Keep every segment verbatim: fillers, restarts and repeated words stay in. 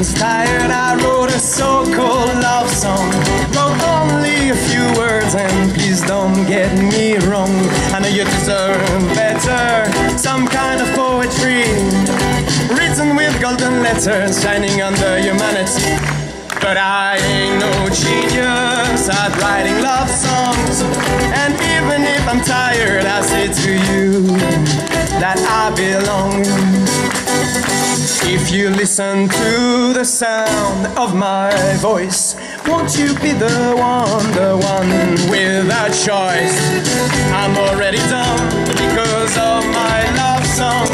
was tired, I wrote a so-called love song. Wrote only a few words, and please don't get me wrong. I know you deserve better, some kind of poetry, written with golden letters, shining under humanity. But I ain't no genius at writing love songs, and even if I'm tired, I say to you that I belong. If you listen to the sound of my voice, won't you be the one, the one with a choice? I'm already done because of my love song.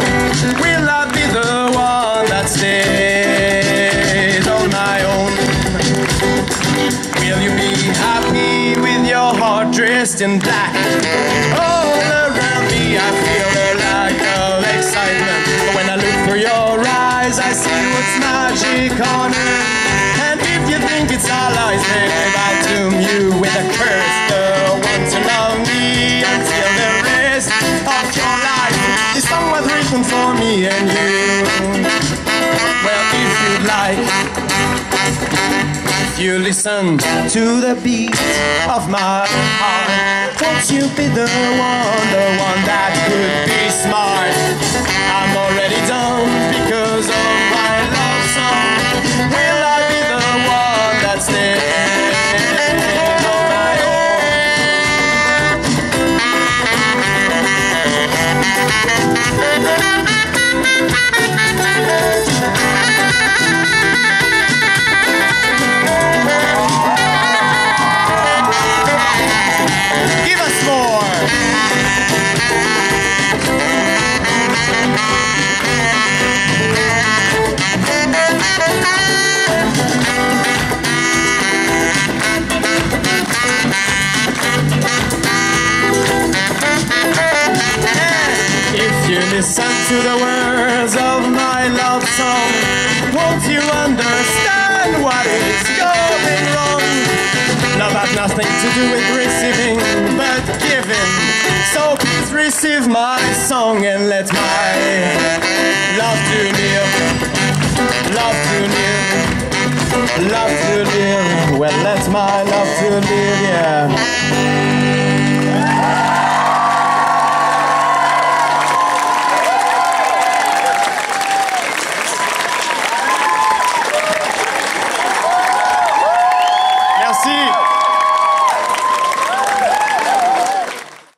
Will I be the one that stays on my own? Will you be happy with your heart dressed in black? All around me I feel a lack of excitement, but when I look through your eyes I see what's magic on earth. And if you think it's our lies, then I doom you with a curse. The one to love me until the rest of your life is somewhat written for me and you. Well, if you'd like, if you listen to the beat of my heart, won't you be the one, the one that could be smart? I'm already done because of my love song. Will I be the one that's there? Listen to the words of my love song. Won't you understand what is going wrong? Love had nothing to do with receiving, but giving. So please receive my song and let my love to live. Love to live. Love to live. Well, let my love to live, yeah.